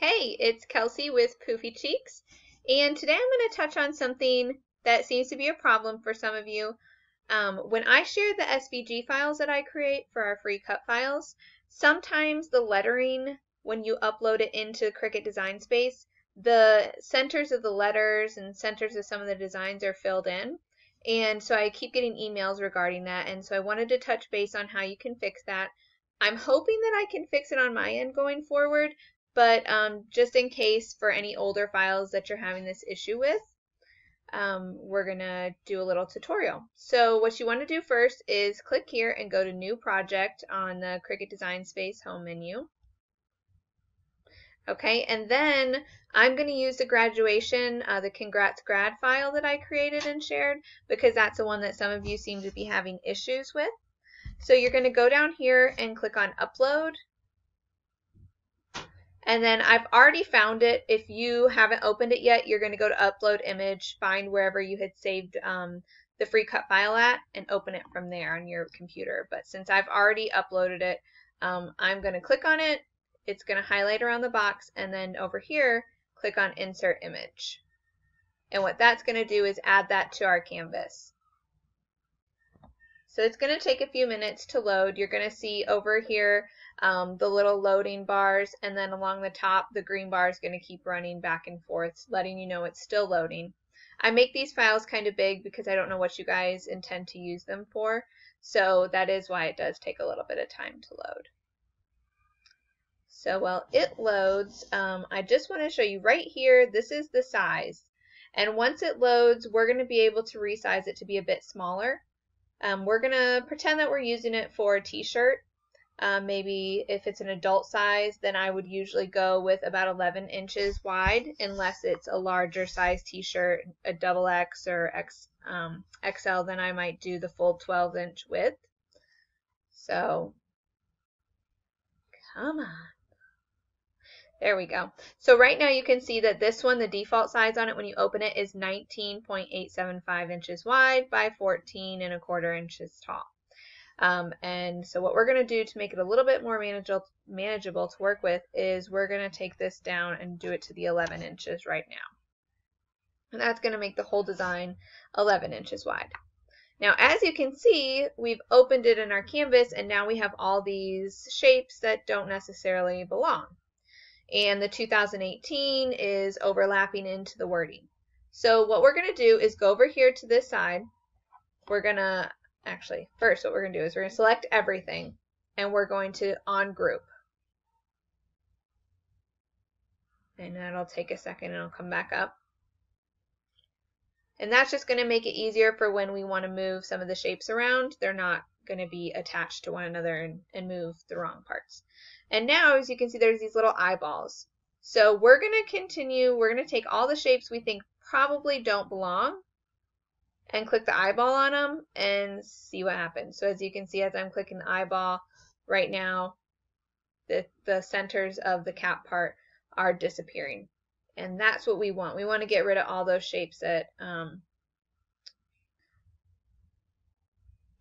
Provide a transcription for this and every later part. Hey, it's Kelsey with Poofy Cheeks, and today I'm going to touch on something that seems to be a problem for some of you. When I share the SVG files that I create for our free cut files, sometimes the lettering, when you upload it into Cricut Design Space, the centers of the letters and centers of some of the designs are filled in, and so I keep getting emails regarding that, and so I wanted to touch base on how you can fix that. I'm hoping that I can fix it on my end going forward, but just in case for any older files that you're having this issue with, we're going to do a little tutorial. So what you want to do first is click here and go to New Project on the Cricut Design Space home menu. Okay, and then I'm going to use the graduation, the Congrats Grad file that I created and shared, because that's the one that some of you seem to be having issues with. So you're going to go down here and click on Upload. And then I've already found it. If you haven't opened it yet, you're going to go to Upload Image, find wherever you had saved the free cut file at, and open it from there on your computer. But since I've already uploaded it, I'm going to click on it. It's going to highlight around the box, and then over here, click on Insert Image. And what that's going to do is add that to our canvas. So it's going to take a few minutes to load. You're going to see over here the little loading bars, and then along the top the green bar is going to keep running back and forth, letting you know it's still loading. I make these files kind of big because I don't know what you guys intend to use them for, so that is why it does take a little bit of time to load. So while it loads, I just want to show you right here, this is the size. And once it loads, we're going to be able to resize it to be a bit smaller. We're going to pretend that we're using it for a t-shirt. Maybe if it's an adult size, then I would usually go with about 11 inches wide, unless it's a larger size t-shirt, a double X or XL, then I might do the full 12-inch width. So, come on. There we go. So right now you can see that this one, the default size on it when you open it is 19.875 inches wide by 14¼ inches tall. And so what we're going to do to make it a little bit more manageable to work with is we're going to take this down and do it to the 11 inches right now. And that's going to make the whole design 11 inches wide. Now, as you can see, we've opened it in our canvas, and now we have all these shapes that don't necessarily belong. And the 2018 is overlapping into the wording. So what we're going to do is go over here to this side. We're going to, actually, first what we're going to do is we're going to select everything, and we're going to ungroup. And that'll take a second, and it'll come back up. And that's just going to make it easier for when we want to move some of the shapes around. They're not going to be attached to one another and move the wrong parts. And now, as you can see, there's these little eyeballs. So we're going to continue. We're going to take all the shapes we think probably don't belong and click the eyeball on them and see what happens. So as you can see, as I'm clicking the eyeball right now, the centers of the cap part are disappearing. And that's what we want. We want to get rid of all those shapes that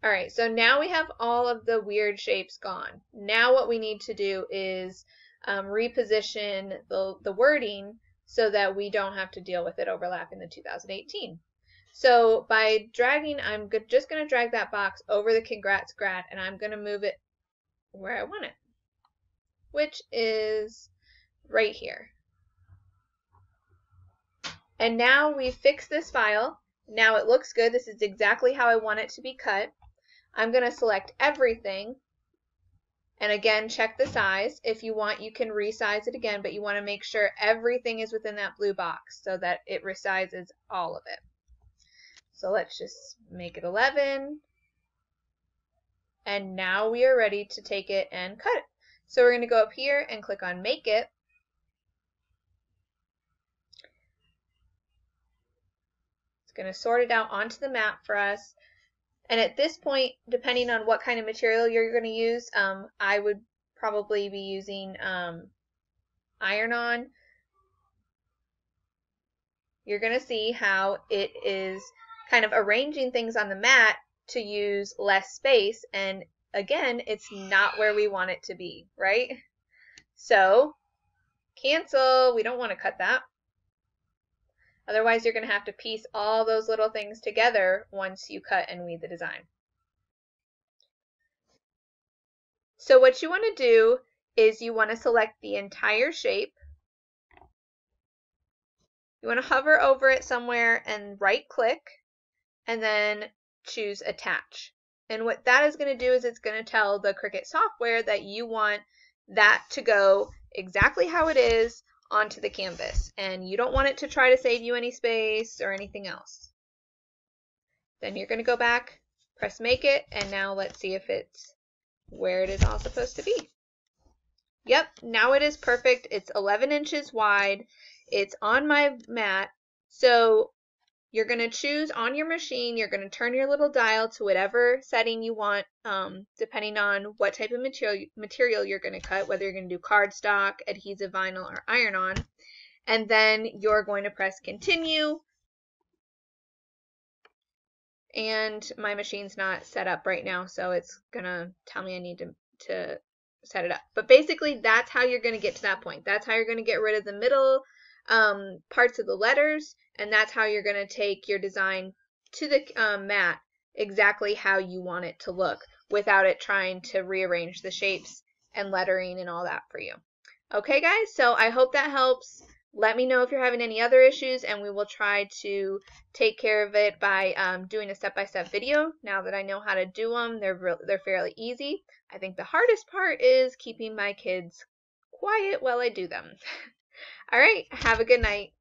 all right, so now we have all of the weird shapes gone. Now what we need to do is reposition the wording so that we don't have to deal with it overlapping the 2018. So by dragging, I'm just going to drag that box over the Congrats Grad, and I'm going to move it where I want it, which is right here. And now we've fixed this file. Now it looks good. This is exactly how I want it to be cut. I'm going to select everything, and again, check the size. If you want, you can resize it again, but you want to make sure everything is within that blue box so that it resizes all of it. So let's just make it 11, and now we are ready to take it and cut it. So we're going to go up here and click on Make It, going to sort it out onto the map for us. And at this point, depending on what kind of material you're going to use, I would probably be using iron-on. You're going to see how it is kind of arranging things on the mat to use less space, and again, it's not where we want it to be, right? So Cancel. We don't want to cut that. Otherwise, you're going to have to piece all those little things together once you cut and weave the design. So what you want to do is you want to select the entire shape. You want to hover over it somewhere and right click and then choose attach. And what that is going to do is it's going to tell the Cricut software that you want that to go exactly how it is onto the canvas, and you don't want it to try to save you any space or anything else. Then you're going to go back, press make it, and now let's see if it's where it is all supposed to be. Yep, now it is perfect. It's 11 inches wide. It's on my mat. So you're going to choose on your machine, you're going to turn your little dial to whatever setting you want, depending on what type of material you're going to cut, whether you're going to do cardstock, adhesive vinyl, or iron-on. And then you're going to press continue. And my machine's not set up right now, so it's going to tell me I need to set it up. But basically, that's how you're going to get to that point. That's how you're going to get rid of the middle parts of the letters, and that's how you're going to take your design to the mat exactly how you want it to look without it trying to rearrange the shapes and lettering and all that for you. Okay, guys, so I hope that helps. Let me know if you're having any other issues, and we will try to take care of it by doing a step-by-step video. Now that I know how to do them, they're fairly easy. I think the hardest part is keeping my kids quiet while I do them. All right, have a good night.